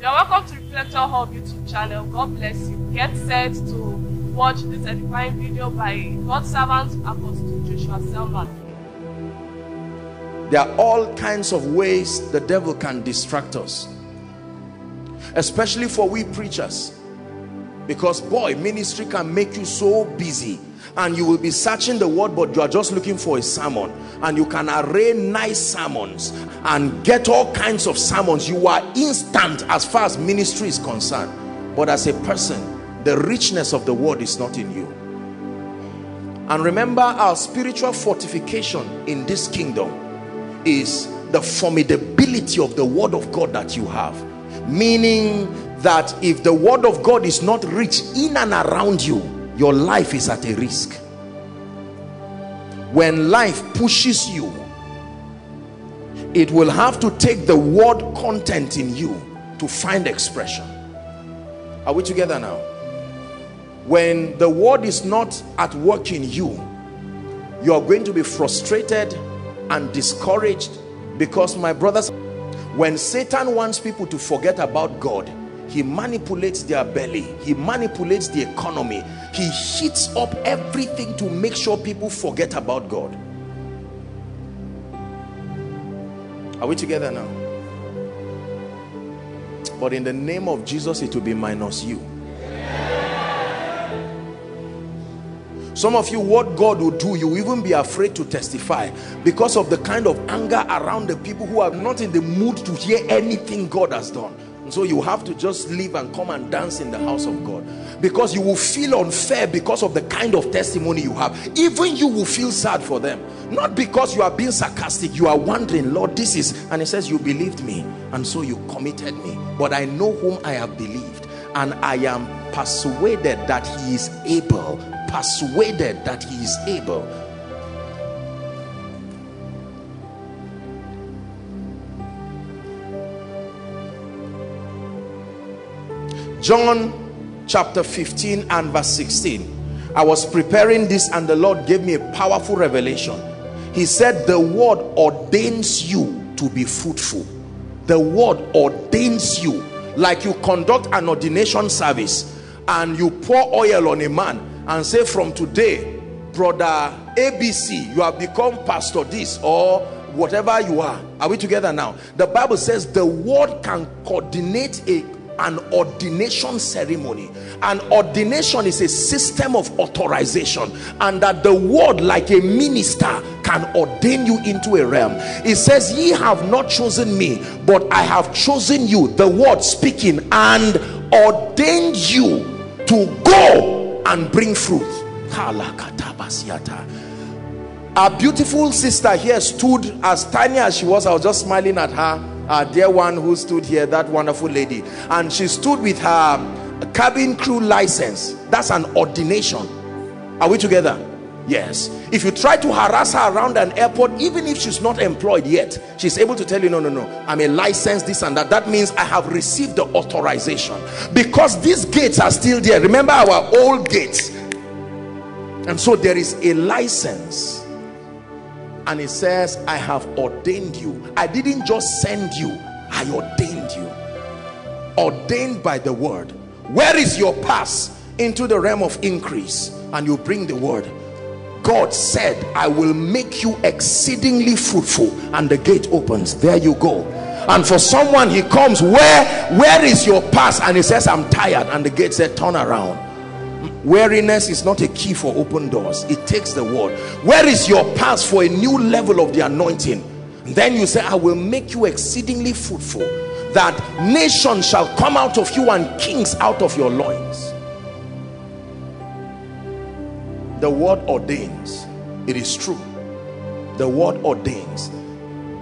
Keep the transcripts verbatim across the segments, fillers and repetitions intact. You are welcome to Reflector Hub YouTube channel. God bless you. Get set to watch this edifying video by God's servant, Apostle Joshua Selman. There are all kinds of ways the devil can distract us, especially for we preachers. Because boy, ministry can make you so busy, and you will be searching the word, but you are just looking for a sermon. And you can array nice sermons and get all kinds of sermons. You are instant as far as ministry is concerned. But as a person, the richness of the word is not in you. And remember, our spiritual fortification in this kingdom is the formidability of the word of God that you have. Meaning that if the word of God is not rich in and around you, your life is at a risk. When life pushes you, it will have to take the word content in you to find expression. Are we together now? When the word is not at work in you, you are going to be frustrated and discouraged, because, my brothers, when Satan wants people to forget about God, he manipulates their belly, he manipulates the economy, he heats up everything to make sure people forget about God. Are we together now? But in the name of Jesus, it will be minus you. Some of you, what God will do, you will even be afraid to testify because of the kind of anger around the people who are not in the mood to hear anything God has done. And so you have to just leave and come and dance in the house of God, because you will feel unfair because of the kind of testimony you have. Even you will feel sad for them, not because you are being sarcastic. You are wondering, Lord, this is, and it says, you believed me and so you committed me, but I know whom I have believed, and I am persuaded that he is able. Persuaded that he is able. John chapter fifteen and verse sixteen. I was preparing this and the Lord gave me a powerful revelation. He said, the word ordains you to be fruitful. The word ordains you. Like you conduct an ordination service and you pour oil on a man and say, from today, brother A B C, you have become pastor this or whatever you are. Are we together now? The Bible says the word can coordinate a an ordination ceremony. An ordination is a system of authorization, and that the word, like a minister, can ordain you into a realm. It says, ye have not chosen me, but I have chosen you, the word speaking, and ordained you to go and bring fruit. Our beautiful sister here stood, as tiny as she was, I was just smiling at her. Our dear one who stood here, that wonderful lady, and she stood with her cabin crew license. That's an ordination. Are we together? Yes. If you try to harass her around an airport, even if she's not employed yet, she's able to tell you, no, no, no, I'm a licensed this and that. That means I have received the authorization, because these gates are still there. Remember our old gates. And so there is a license. And it says, I have ordained you. I didn't just send you, I ordained you. Ordained by the word. Where is your pass into the realm of increase? And you bring the word. God said, I will make you exceedingly fruitful, and the gate opens. There you go. And for someone, he comes, where where is your pass? And he says, I'm tired. And the gate said, turn around. Weariness is not a key for open doors. It takes the word. Where is your pass for a new level of the anointing? And then you say, I will make you exceedingly fruitful, that nations shall come out of you and kings out of your loins. The word ordains. It is true. The word ordains.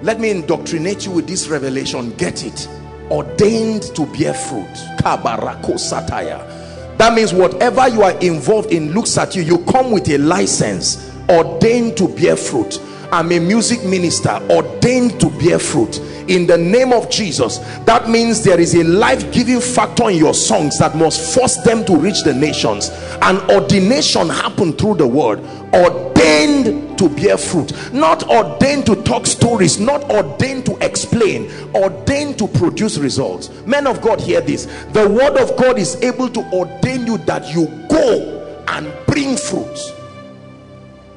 Let me indoctrinate you with this revelation. Get it. Ordained to bear fruit. Kabarako sataya. That means whatever you are involved in looks at you, you come with a license, ordained to bear fruit. I'm a music minister ordained to bear fruit in the name of Jesus. That means there is a life-giving factor in your songs that must force them to reach the nations. An ordination happened through the word. Ordained to bear fruit, not ordained to talk stories, not ordained to explain, ordained to produce results. Men of God, hear this. The word of God is able to ordain you that you go and bring fruit.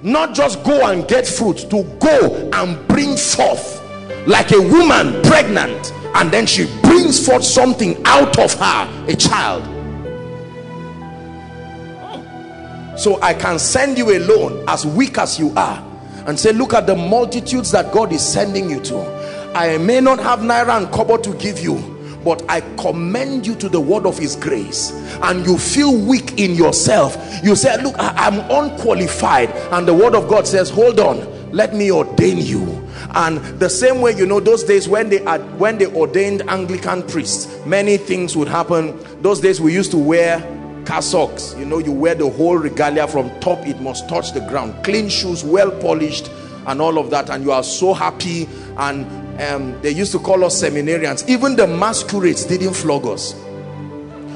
Not just go and get fruit, to go and bring forth. Like a woman pregnant, and then she brings forth something out of her, a child. So I can send you alone, as weak as you are, and say, look at the multitudes that God is sending you to. I may not have naira and kobo to give you, but I commend you to the word of his grace. And you feel weak in yourself. You say, look, I I'm unqualified. And the word of God says, hold on, let me ordain you. And the same way, you know, those days when they are when they ordained Anglican priests, many things would happen. Those days we used to wear cassocks, you know, you wear the whole regalia from top, it must touch the ground, clean shoes, well polished and all of that, and you are so happy. And um, they used to call us seminarians. Even the masquerades didn't flog us.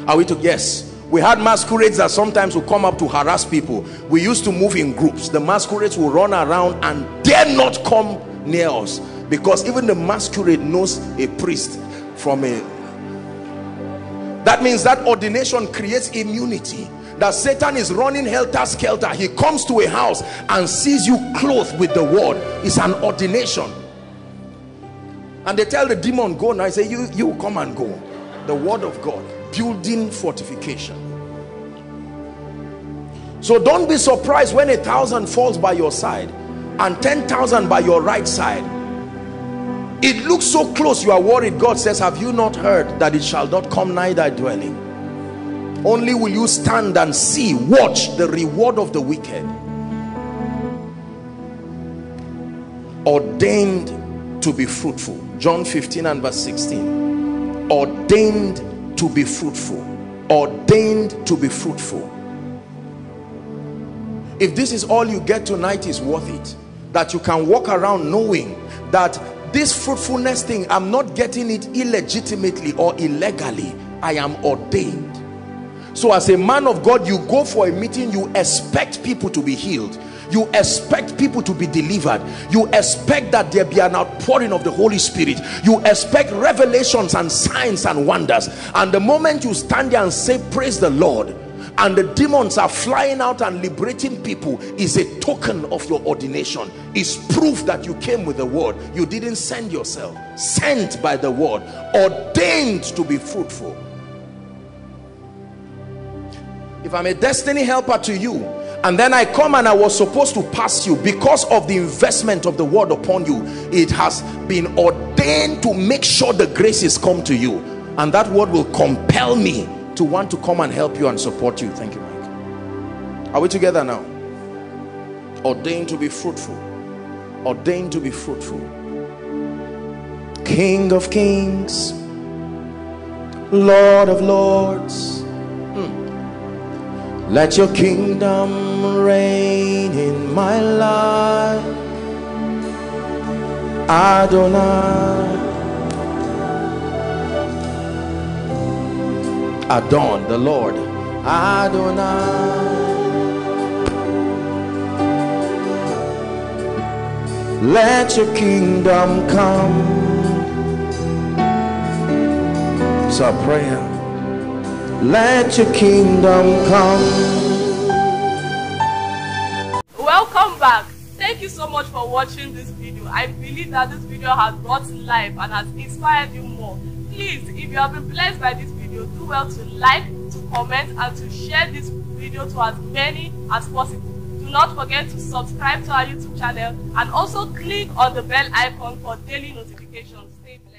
Are we to guess? We had masquerades that sometimes would come up to harass people. We used to move in groups. The masquerades will run around and dare not come near us, because even the masquerade knows a priest from a... That means that ordination creates immunity, that Satan is running helter-skelter. He comes to a house and sees you clothed with the word. It's an ordination. And they tell the demon, go now. I say, you, you come and go. The word of God, building fortification. So don't be surprised when a thousand falls by your side and ten thousand by your right side. It looks so close, you are worried. God says, have you not heard that it shall not come nigh thy dwelling? Only will you stand and see, watch the reward of the wicked. Ordained to be fruitful. John fifteen and verse sixteen. Ordained to be fruitful. Ordained to be fruitful. If this is all you get tonight, is worth it. That you can walk around knowing that this fruitfulness thing, I'm not getting it illegitimately or illegally. I am ordained. So as a man of God, you go for a meeting, you expect people to be healed. You expect people to be delivered. You expect that there be an outpouring of the Holy Spirit. You expect revelations and signs and wonders. And the moment you stand there and say, praise the Lord, and the demons are flying out and liberating people, is a token of your ordination. It's proof that you came with the word. You didn't send yourself. Sent by the word. Ordained to be fruitful. If I'm a destiny helper to you, and then I come and I was supposed to pass you, because of the investment of the word upon you, it has been ordained to make sure the graces come to you. And that word will compel me to want to come and help you and support you. Thank you, Mike. Are we together now? Ordained to be fruitful. Ordained to be fruitful. King of kings, Lord of lords, mm. let your kingdom reign in my life. Adonai. Adon, the Lord. Adonai. Let your kingdom come. It's our prayer. Let your kingdom come. Welcome back. Thank you so much for watching this video. I believe that this video has brought life and has inspired you more. Please, if you have been blessed by this video, you do well to like, to comment, and to share this video to as many as possible. Do not forget to subscribe to our YouTube channel and also click on the bell icon for daily notifications. Stay blessed.